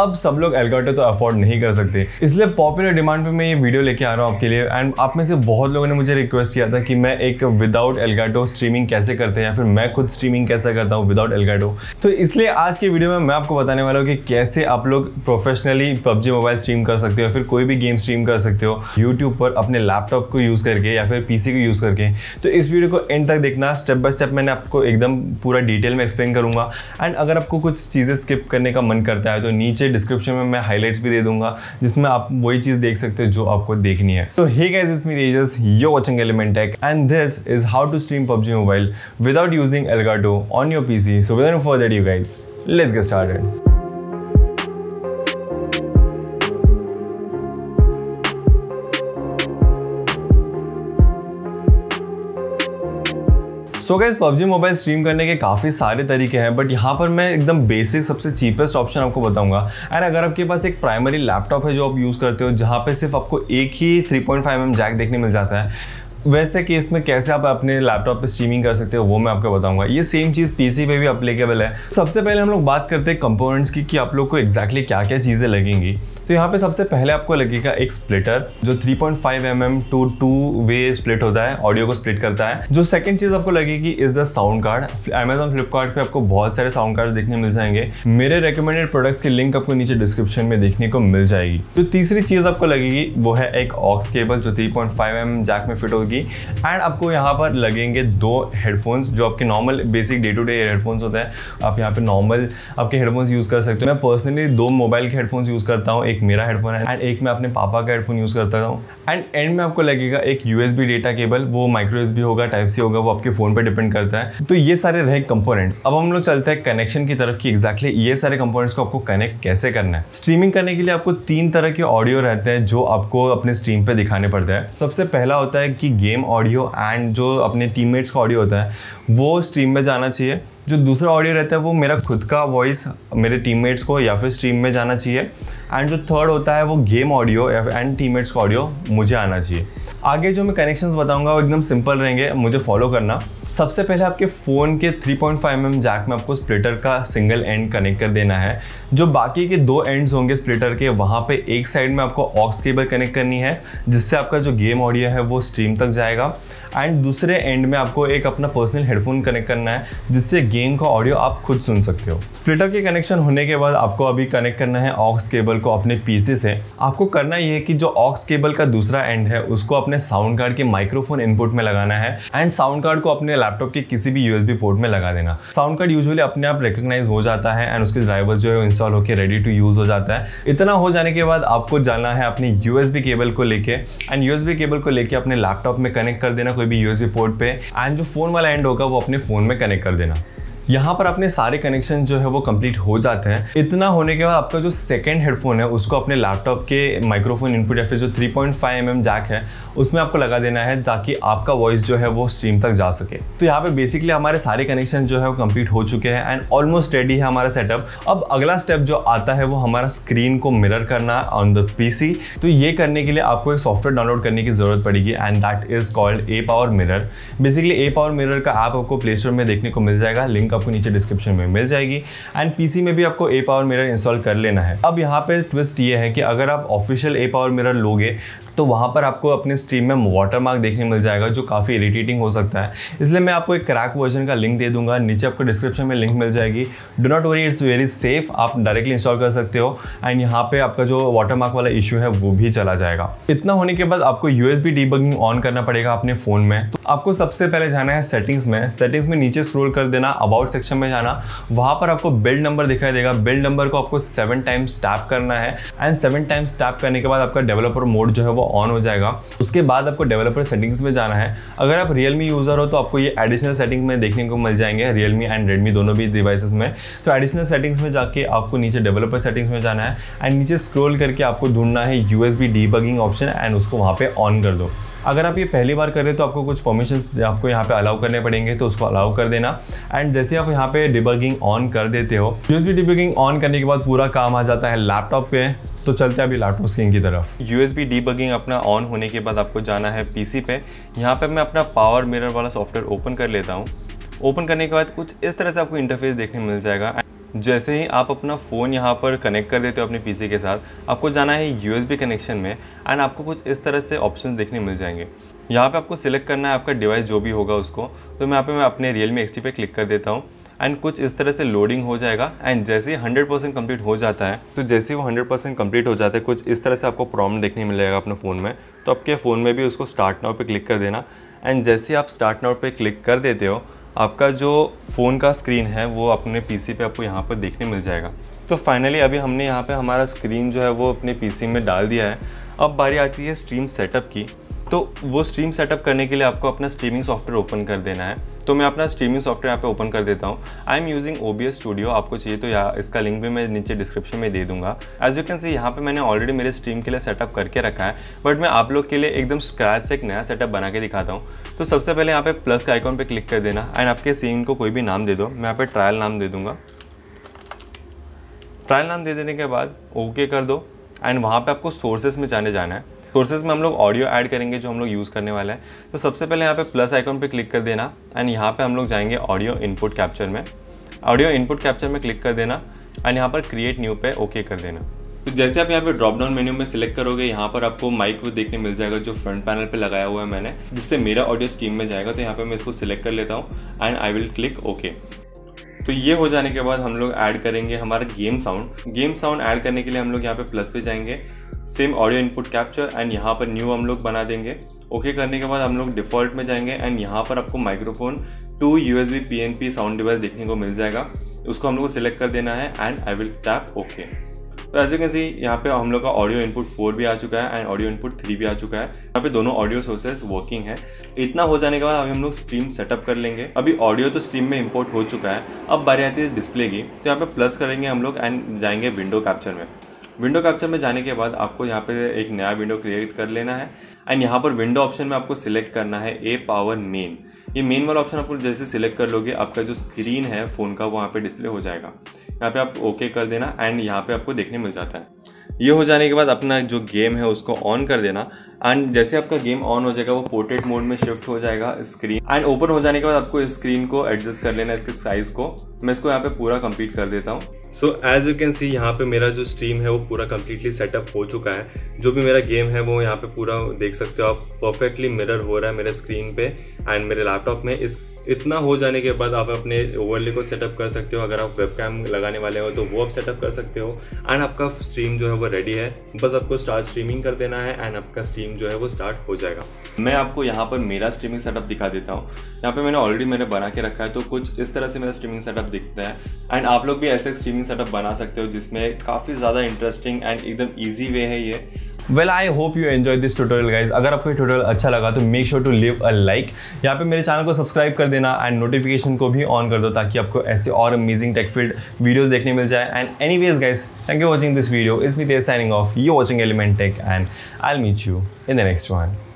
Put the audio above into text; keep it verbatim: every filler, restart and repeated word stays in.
अब सब लोग एलगाटो तो अफोर्ड नहीं कर सकते, इसलिए पॉपुलर डिमांड पे मैं ये वीडियो लेके आ रहा हूँ आपके लिए। एंड आप में से बहुत लोगों ने मुझे रिक्वेस्ट किया था कि मैं एक विदाउट एलगाटो स्ट्रीमिंग कैसे करते हैं या फिर मैं खुद स्ट्रीमिंग कैसे करता हूँ विदाउट एलगाटो। तो इसलिए आज के वीडियो में मैं आपको बताने वाला हूँ कि कैसे आप लोग प्रोफेशनली पबजी मोबाइल स्ट्रीम कर सकते हो या फिर कोई भी गेम स्ट्रीम कर सकते हो यूट्यूब पर अपने लैपटॉप को यूज़ करके या फिर पीसी को यूज़ करके। तो इस वीडियो को एंड तक देखना, स्टेप बाय स्टेप मैंने आपको एकदम पूरा डिटेल में एक्सप्लेन करूँगा। एंड अगर आपको कुछ चीज़ें स्किप करने का मन करता है तो नीचे डिस्क्रिप्शन में मैं हाइलाइट्स भी दे दूंगा जिसमें आप वही चीज देख सकते हो जो आपको देखनी है। तो hey guys, it's me Tejas, you are watching Element Tech and this is how to stream PUBG mobile without using Elgato on your PC. So without further you guys, let's get started. So guys, PUBG mobile stream करने के काफ़ी सारे तरीके हैं, but यहाँ पर मैं एकदम बेसिक सबसे चीपेस्ट ऑप्शन आपको बताऊंगा। एंड अगर आपके पास एक प्राइमरी लैपटॉप है जो आप यूज़ करते हो जहाँ पे सिर्फ आपको एक ही three point five M M jack देखने मिल जाता है, वैसे केस में कैसे आप अपने लैपटॉप पे स्ट्रीमिंग कर सकते हो वो मैं आपको बताऊंगा। ये सेम चीज़ पीसी पे भी अप्लीकेबल है। सबसे पहले हम लोग बात करते हैं कंपोनेंट्स की कि आप लोग को एक्जैक्टली क्या क्या चीज़ें लगेंगी। तो यहाँ पे सबसे पहले आपको लगेगा एक स्प्लिटर जो three point five M M to two way split होता है, ऑडियो को स्प्लिट करता है। जो सेकंड चीज़ आपको लगेगी is the sound card. Amazon Flipkart पे आपको बहुत सारे साउंड कार्ड्स देखने मिल जाएंगे। मेरे रेकमेंडेड प्रोडक्ट्स की लिंक आपको नीचे डिस्क्रिप्शन में देखने को मिल जाएगी। जो तीसरी चीज़ आपको लगेगी वो है एक ऑक्स केबल जो three point five M M jack में फिट होगी। एंड आपको यहाँ पर लगेंगे दो हेडफोन्स जो आपके normal basic day to day headphones होते हैं। आप यहाँ पर नॉर्मल आपके हेडफोन्स यूज़ कर सकते हो। मैं पर्सनली दो मोबाइल के हेडफोन्स यूज़ करता हूँ, एक मेरा हेडफोन है एंड एक मैं अपने पापा का हेडफोन यूज़ करता हूँ। एंड एंड में आपको लगेगा एक यूएसबी डेटा केबल, वो माइक्रो यूएसबी होगा, टाइप सी होगा, वो आपके फ़ोन पे डिपेंड करता है। तो ये सारे रहे कंपोनेंट्स। अब हम लोग चलते हैं कनेक्शन की तरफ कि एक्जैक्टली ये सारे कंपोनेंट्स को आपको कनेक्ट कैसे करना है। स्ट्रीमिंग करने के लिए आपको तीन तरह के ऑडियो रहते हैं जो आपको अपने स्ट्रीम पर दिखाने पड़ते हैं। सबसे पहला होता है कि गेम ऑडियो एंड जो अपने टीममेट्स का ऑडियो होता है वो स्ट्रीम में जाना चाहिए। जो दूसरा ऑडियो रहता है वो मेरा खुद का वॉइस मेरे टीममेट्स को या फिर स्ट्रीम में जाना चाहिए। एंड जो थर्ड होता है वो गेम ऑडियो एंड टीममेट्स का ऑडियो मुझे आना चाहिए। आगे जो मैं कनेक्शंस बताऊंगा वो एकदम सिंपल रहेंगे, मुझे फॉलो करना। सबसे पहले आपके फ़ोन के three point five M M jack में आपको स्प्लिटर का सिंगल एंड कनेक्ट कर देना है। जो बाकी के दो एंड्स होंगे स्प्लिटर के वहाँ पे एक साइड में आपको ऑक्स केबल कनेक्ट करनी है जिससे आपका जो गेम ऑडियो है वो स्ट्रीम तक जाएगा। एंड दूसरे एंड में आपको एक अपना पर्सनल हेडफोन कनेक्ट करना है जिससे गेम का ऑडियो आप खुद सुन सकते हो। स्प्लिटर के कनेक्शन होने के बाद आपको अभी कनेक्ट करना है ऑक्स केबल को अपने पीसी से। आपको करना ये है कि जो ऑक्स केबल का दूसरा एंड है उसको अपने साउंड कार्ड के माइक्रोफोन इनपुट में लगाना है एंड साउंड कार्ड को अपने लैपटॉप के किसी भी यूएसबी पोर्ट में लगा देना। साउंड कार्ड यूजुअली अपने आप रिकग्नाइज हो जाता है एंड उसके ड्राइवर्स जो है इंस्टॉल होकर रेडी टू यूज हो जाता है। इतना हो जाने के बाद आपको जाना है अपने यूएसबी केबल को लेके एंड यूएसबी केबल को लेके अपने लैपटॉप में कनेक्ट कर देना कोई भी यूएसबी पोर्ट पे। एंड जो फोन वाला एंड होगा वो अपने फोन में कनेक्ट कर देना। यहाँ पर अपने सारे कनेक्शन जो है वो कंप्लीट हो जाते हैं। इतना होने के बाद आपका जो सेकंड हेडफोन है उसको अपने लैपटॉप के माइक्रोफोन इनपुट या फिर जो three point five M M jack है उसमें आपको लगा देना है ताकि आपका वॉइस जो है वो स्ट्रीम तक जा सके। तो यहाँ पे बेसिकली हमारे सारे कनेक्शन जो है वो कंप्लीट हो चुके हैं एंड ऑलमोस्ट रेडी है हमारा सेटअप। अब अगला स्टेप जो आता है वो हमारा स्क्रीन को मिरर करना ऑन द पीसी। तो ये करने के लिए आपको एक सॉफ्टवेयर डाउनलोड करने की जरूरत पड़ेगी and that is called ApowerMirror। Basically ApowerMirror का ऐप आपको प्ले स्टोर में देखने को मिल जाएगा, लिंक आपको नीचे डिस्क्रिप्शन में मिल जाएगी। एंड पीसी में भी आपको ApowerMirror इंस्टॉल कर लेना है। अब यहाँ पे ट्विस्ट ये है कि अगर आप ऑफिशियल ApowerMirror लोगे तो वहाँ पर आपको अपने स्ट्रीम में वाटरमार्क देखने मिल जाएगा जो काफ़ी इरिटेटिंग हो सकता है, इसलिए मैं आपको एक क्रैक वर्जन का लिंक दे दूंगा। नीचे आपको डिस्क्रिप्शन में लिंक मिल जाएगी। Do not worry, it's very safe, आप डायरेक्टली इंस्टॉल कर सकते हो एंड यहाँ पे आपका जो वाटरमार्क वाला इशू है वो भी चला जाएगा। इतना होने के बाद आपको यूएसबी डीबगिंग ऑन करना पड़ेगा अपने फ़ोन में। तो आपको सबसे पहले जाना है सेटिंग्स में। सेटिंग्स में नीचे स्क्रोल कर देना, अबाउट सेक्शन में जाना, वहाँ पर आपको बिल्ड नंबर दिखाई देगा। बिल्ड नंबर को आपको सेवन टाइम्स टैप करना है एंड सेवन टाइम्स टैप करने के बाद आपका डेवलपर मोड जो है ऑन हो जाएगा। उसके बाद आपको डेवलपर सेटिंग्स में जाना है। अगर आप Realme यूजर हो तो आपको ये एडिशनल सेटिंग में देखने को मिल जाएंगे Realme एंड Redmi दोनों भी डिवाइसेस में। तो एडिशनल सेटिंग्स में जाके आपको नीचे डेवलपर सेटिंग्स में जाना है एंड नीचे स्क्रॉल करके आपको ढूंढना है यूएसबी डीबगिंग ऑप्शन एंड उसको वहाँ पे ऑन कर दो। अगर आप ये पहली बार कर रहे हो तो आपको कुछ परमिशंस आपको यहाँ पे अलाउ करने पड़ेंगे, तो उसको अलाउ कर देना। एंड जैसे आप यहाँ पे डिबगिंग ऑन कर देते हो, यूएसबी डिबगिंग ऑन करने के बाद पूरा काम आ जाता है लैपटॉप पे। तो चलते हैं अभी लैपटॉप स्क्रीन की तरफ। यूएसबी डिबगिंग अपना ऑन होने के बाद आपको जाना है पीसी पे। यहाँ पर मैं अपना ApowerMirror वाला सॉफ्टवेयर ओपन कर लेता हूँ। ओपन करने के बाद कुछ इस तरह से आपको इंटरफेस देखने मिल जाएगा। जैसे ही आप अपना फ़ोन यहाँ पर कनेक्ट कर देते हो अपने पीसी के साथ, आपको जाना है यूएसबी कनेक्शन में एंड आपको कुछ इस तरह से ऑप्शंस देखने मिल जाएंगे। यहाँ पे आपको सिलेक्ट करना है आपका डिवाइस जो भी होगा उसको। तो मैं यहाँ पे मैं अपने Realme एक्स टी पे क्लिक कर देता हूँ एंड कुछ इस तरह से लोडिंग हो जाएगा। एंड जैसे ही हंड्रेड परसेंट कम्प्लीट हो जाता है, तो जैसे ही वो हंड्रेड परसेंट कम्प्लीट हो जाता है कुछ इस तरह से आपको प्रॉम्प्ट देखने मिलेगा अपने फ़ोन में। तो आपके फ़ोन में भी उसको स्टार्ट नाउ पे क्लिक कर देना एंड जैसे ही आप स्टार्ट नाउ पे क्लिक कर देते हो, आपका जो फ़ोन का स्क्रीन है वो अपने पीसी पे आपको यहाँ पर देखने मिल जाएगा। तो फाइनली अभी हमने यहाँ पे हमारा स्क्रीन जो है वो अपने पीसी में डाल दिया है। अब बारी आती है स्ट्रीम सेटअप की। तो वो स्ट्रीम सेटअप करने के लिए आपको अपना स्ट्रीमिंग सॉफ्टवेयर ओपन कर देना है। तो मैं अपना स्ट्रीमिंग सॉफ्टवेयर यहाँ पे ओपन कर देता हूँ। I am using OBS studio. आपको चाहिए तो यहाँ इसका लिंक भी मैं नीचे डिस्क्रिप्शन में दे दूंगा। एज यू कैन सी यहाँ पे मैंने ऑलरेडी मेरे स्ट्रीम के लिए सेटअप करके रखा है, बट मैं आप लोग के लिए एकदम स्क्रैच से एक नया सेटअप बना के दिखाता हूँ। तो सबसे पहले यहाँ पे प्लस का आइकॉन पर क्लिक कर देना एंड आपके सीन को कोई भी नाम दे दो। मैं यहाँ पर ट्रायल नाम दे दूँगा। ट्रायल नाम दे देने के बाद ओके कर दो एंड वहाँ पर आपको सोर्सेज में जाने जाना है। सोर्सेज में हम लोग ऑडियो ऐड करेंगे जो हम लोग यूज़ करने वाले हैं। तो सबसे पहले यहाँ पे प्लस आइकॉन पे क्लिक कर देना एंड यहाँ पे हम लोग जाएंगे ऑडियो इनपुट कैप्चर में। ऑडियो इनपुट कैप्चर में क्लिक कर देना एंड यहाँ पर क्रिएट न्यू पे ओके कर देना। तो जैसे आप यहाँ पे ड्रॉप डाउन मेन्यू में सिलेक्ट करोगे, यहाँ पर आपको माइक देखने मिल जाएगा जो फ्रंट पैनल पे लगाया हुआ है मैंने, जिससे मेरा ऑडियो स्ट्रीम में जाएगा। तो यहाँ पे मैं इसको सिलेक्ट कर लेता हूँ and I will click okay. तो ये हो जाने के बाद हम लोग ऐड करेंगे हमारा game sound. Game sound add करने के लिए हम लोग यहाँ पे प्लस पे जाएंगे, same audio input capture and यहाँ पर न्यू हम लोग बना देंगे। ओके करने के बाद हम लोग डिफ़ॉल्ट में जाएंगे एंड यहाँ पर आपको microphone to USB PNP sound device देखने को मिल जाएगा। उसको हम लोग को सिलेक्ट कर देना है and I will tap okay. तो ऐसे कैसे यहाँ पे हम लोग का ऑडियो इनपुट फोर भी आ चुका है एंड ऑडियो इनपुट थ्री भी आ चुका है। यहाँ पे दोनों ऑडियो सोर्सेस वर्किंग है। इतना हो जाने के बाद अभी हम लोग स्ट्रीम सेटअप कर लेंगे। अभी ऑडियो तो स्ट्रीम में इंपोर्ट हो चुका है। अब बारी आती है डिस्प्ले की। तो यहाँ पे प्लस करेंगे हम लोग एंड जाएंगे विंडो कैप्चर में। विंडो कैप्चर में जाने के बाद आपको यहाँ पे एक नया विंडो क्रिएट कर लेना है एंड यहाँ पर विंडो ऑप्शन में आपको सिलेक्ट करना है ए पावर मेन। ये मेन वाला ऑप्शन आपको जैसे सिलेक्ट कर लोगे, आपका जो स्क्रीन है फ़ोन का वहाँ पे डिस्प्ले हो जाएगा। यहाँ पे आप ओके कर देना एंड यहाँ पे आपको देखने मिल जाता है। ये हो जाने के बाद अपना जो गेम है उसको ऑन कर देना एंड जैसे आपका गेम ऑन हो जाएगा वो पोर्ट्रेट मोड में शिफ्ट हो जाएगा स्क्रीन। एंड ओपन हो जाने के बाद आपको इस स्क्रीन को एडजस्ट कर लेना है, इसके साइज को। मैं इसको यहाँ पे पूरा कंप्लीट कर देता हूँ। So as you can see यहाँ पे मेरा जो स्ट्रीम है वो पूरा कम्प्लीटली सेटअप हो चुका है। जो भी मेरा गेम है वो यहाँ पे पूरा देख सकते हो आप। परफेक्टली मिरर हो रहा है मेरे स्क्रीन पे एंड मेरे लैपटॉप में। इस इतना हो जाने के बाद आप अपने ओवरले को सेटअप कर सकते हो। अगर आप वेबकैम लगाने वाले हो तो वो आप सेटअप कर सकते हो एंड आपका स्ट्रीम जो है वो रेडी है। बस आपको स्टार्ट स्ट्रीमिंग कर देना है एंड आपका स्ट्रीम जो है वो स्टार्ट हो जाएगा। मैं आपको यहाँ पर मेरा स्ट्रीमिंग सेटअप दिखा देता हूँ। यहाँ पे मैंने ऑलरेडी मैंने बना के रखा है। तो कुछ इस तरह से मेरा स्ट्रीमिंग सेटअप दिखता है एंड आप लोग भी ऐसे स्ट्रीमिंग सेटअप बना सकते हो जिसमें काफ़ी ज़्यादा इंटरेस्टिंग एंड एकदम ईजी वे है ये। Well I hope you enjoy this tutorial guys. अगर आपको ये ट्यूटोरियल अच्छा लगा तो make sure to leave a like. यहाँ पे मेरे चैनल को सब्सक्राइब कर देना एंड नोटिफिकेशन को भी ऑन कर दो ताकि आपको ऐसे और अमेजिंग टेक फील्ड वीडियोज देखने मिल जाए। And anyways guys, thank you watching this video. Is me there signing off. You watching Element Tech and I will meet you in the next one.